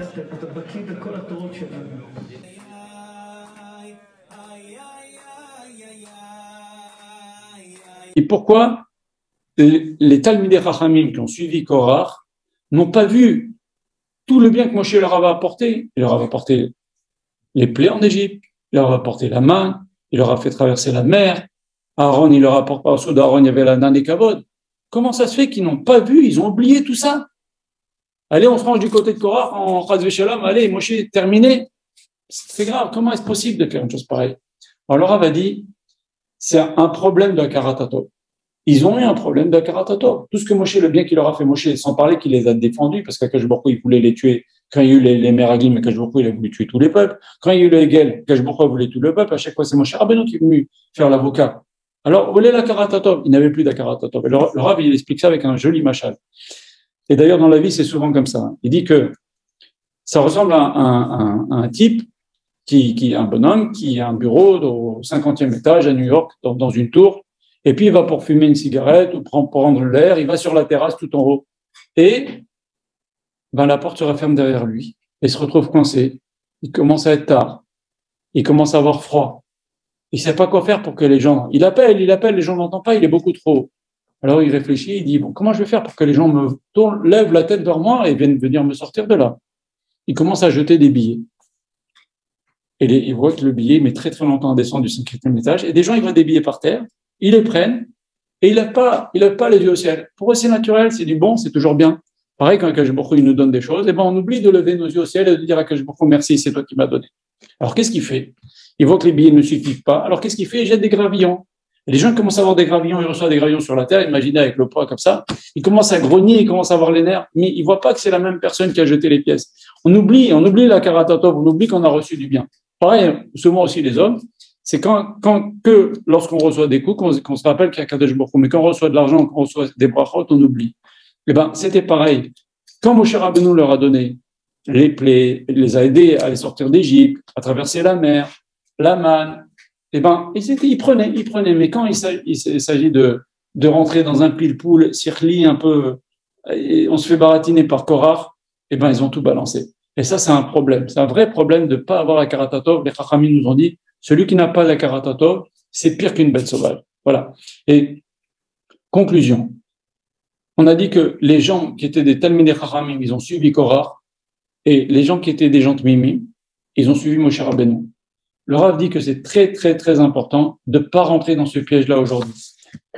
אתה בקיא בכל התורות שלנו. Et pourquoi les Talmidei Chakhamim qui ont suivi Korah n'ont pas vu tout le bien que Moshe leur avait apporté? Il leur avait apporté les plaies en Égypte, il leur avait apporté la manne, il leur a fait traverser la mer. Aaron, il leur apporte pas au sud d'Aaron, il y avait la Nanei Kavod. Comment ça se fait qu'ils n'ont pas vu? Ils ont oublié tout ça. Allez, on se range du côté de Korah, en Razveshelam, allez, Moshe, terminé. C'est grave, comment est-ce possible de faire une chose pareille? Alors, Laura va dire, c'est un problème de Karatato. Ils ont eu un problème de Karatato. Tout ce que Moshe, le bien qu'il leur a fait Moshe, sans parler qu'il les a défendus, parce qu'à Kachbarco, il voulait les tuer. Quand il y a eu les Meraglim, Kachbarco, il a voulu tuer tous les peuples. Quand il y a eu le Hegel, Kachbarco a voulu tuer le peuple. À chaque fois, c'est Moshe Rabbeinu qui est venu faire l'avocat. Alors, où est la Hakarat HaTov? Il n'avait plus d'Hakarat HaTov. Le Rav, il explique ça avec un joli machal. Et d'ailleurs, dans la vie, c'est souvent comme ça. Il dit que ça ressemble à un type, qui un bonhomme, qui a un bureau au 50e étage à New York, dans une tour, et puis il va pour fumer une cigarette ou prendre l'air, il va sur la terrasse tout en haut. Et ben, la porte se referme derrière lui et se retrouve coincé. Il commence à être tard. Il commence à avoir froid. Il sait pas quoi faire pour que les gens... Il appelle, les gens n'entendent pas, il est beaucoup trop haut. Alors il réfléchit, il dit, bon, comment je vais faire pour que les gens me lèvent la tête vers moi et viennent venir me sortir de là? Il commence à jeter des billets. Et il voit que le billet met très très longtemps à descendre du 5e étage. Et des gens, ils voient des billets par terre, ils les prennent, et ils lèvent pas les yeux au ciel. Pour eux, c'est naturel, c'est du bon, c'est toujours bien. Pareil, quand Kajiboku nous donne des choses, et ben, on oublie de lever nos yeux au ciel et de dire à Kajiboku, merci, c'est toi qui m'as donné. Alors qu'est-ce qu'il fait? Il voit que les billets ne suffisent pas. Alors qu'est-ce qu'il fait? Il jette des gravillons. Et les gens commencent à avoir des gravillons, ils reçoivent des gravillons sur la terre, imaginez avec le poids comme ça. Ils commencent à grogner, ils commencent à avoir les nerfs, mais ils voient pas que c'est la même personne qui a jeté les pièces. On oublie la Karatato, on oublie qu'on a reçu du bien. Pareil, souvent aussi les hommes, c'est que lorsqu'on reçoit des coups, qu'on se rappelle qu'il y a Kadosh Baruch Hu, mais quand on reçoit de l'argent, qu'on reçoit des brachot, on oublie. Eh ben, c'était pareil. Quand Moshe Rabbeinu leur a donné les plaies, les a aidés à les sortir d'Égypte, à traverser la mer, la manne, eh ben, ils prenaient. Mais quand il s'agit de rentrer dans un pile-poule, Sirkhit, un peu, on se fait baratiner par Korah, eh ben, ils ont tout balancé. Et ça, c'est un problème. C'est un vrai problème de pas avoir la Hakarat HaTov. Les Chachamim nous ont dit, celui qui n'a pas la Hakarat HaTov, c'est pire qu'une bête sauvage. Voilà. Et, conclusion. On a dit que les gens qui étaient des Talmidei Chachamim, ils ont suivi Korah, et les gens qui étaient des gens de Mimi, ils ont suivi Moshe Rabbeinu. Le Rav dit que c'est très, très, très important de pas rentrer dans ce piège-là aujourd'hui.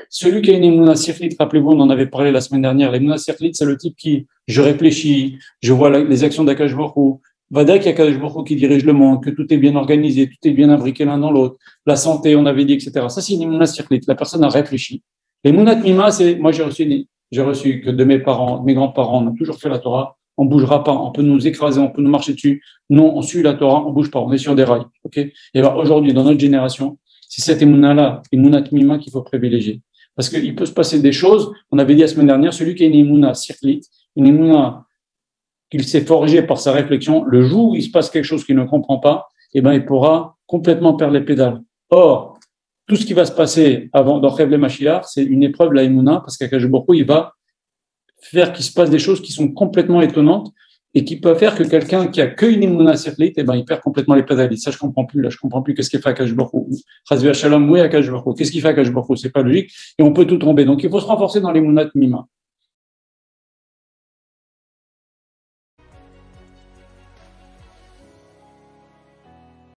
Celui qui a une Emouna Sirkhit, rappelez-vous, on en avait parlé la semaine dernière, l'Emouna Sirkhit, c'est le type qui, je réfléchis, je vois les actions d'Akadosh Baruch Hu, Vadaï qu'il y a Akadosh Baruch Hu qui dirige le monde, que tout est bien organisé, tout est bien imbriqué l'un dans l'autre, la santé, on avait dit, etc. Ça, c'est une Emouna Sirkhit, la personne a réfléchi. L'Emouna Temima, c'est, moi, j'ai reçu que de mes parents, mes grands-parents, on a toujours fait la Torah, on bougera pas, on peut nous écraser, on peut nous marcher dessus. Non, on suit la Torah, on bouge pas, on est sur des rails. Ok? Et ben, aujourd'hui, dans notre génération, c'est cette Emouna-là, Emouna Temima qu'il faut privilégier. Parce qu'il peut se passer des choses, on avait dit la semaine dernière, celui qui a une Emouna Sikhlit, une Emouna qu'il s'est forgée par sa réflexion, le jour où il se passe quelque chose qu'il ne comprend pas, eh ben, il pourra complètement perdre les pédales. Or, tout ce qui va se passer avant, dans Rêve les Machiar, c'est une épreuve, la Emouna, parce qu'à Kajiboku, il va faire qu'il se passe des choses qui sont complètement étonnantes et qui peuvent faire que quelqu'un qui accueille une Emouna Sirkhit, eh ben, il perd complètement les pédales. Ça, je comprends plus qu'est-ce qu'il fait à Kachbarco. Razveshelam, oui, à Kachbarco. Qu'est-ce qu'il fait à Kachbarco? C'est pas logique. Et on peut tout tomber. Donc, il faut se renforcer dans l'Emouna Temima.